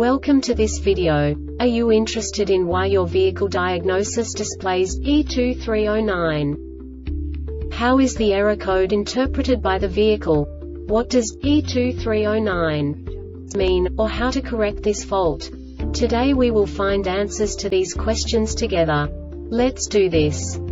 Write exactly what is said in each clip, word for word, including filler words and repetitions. Welcome to this video. Are you interested in why your vehicle diagnosis displays P two three zero nine? How is the error code interpreted by the vehicle? What does P two three zero nine mean, or how to correct this fault? Today we will find answers to these questions together. Let's do this.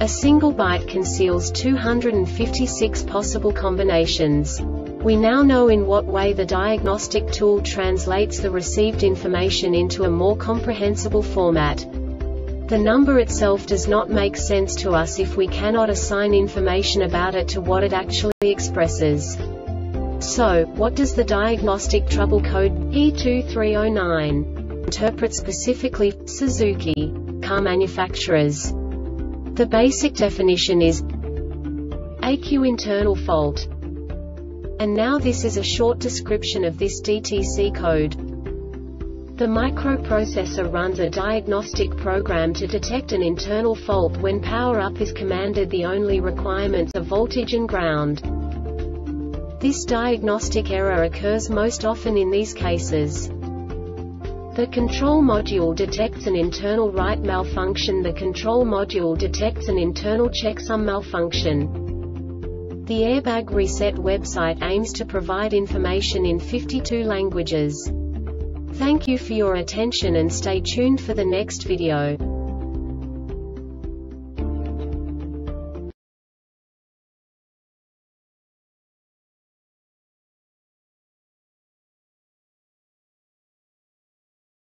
A single byte conceals two hundred fifty-six possible combinations. We now know in what way the diagnostic tool translates the received information into a more comprehensible format. The number itself does not make sense to us if we cannot assign information about it to what it actually expresses. So, what does the diagnostic trouble code P two three zero nine interpret specifically for Suzuki car manufacturers? The basic definition is E C U internal fault. And now this is a short description of this D T C code. The microprocessor runs a diagnostic program to detect an internal fault when power up is commanded. The only requirements are voltage and ground. This diagnostic error occurs most often in these cases. The control module detects an internal write malfunction. The control module detects an internal checksum malfunction. The Airbag Reset website aims to provide information in fifty-two languages. Thank you for your attention and stay tuned for the next video.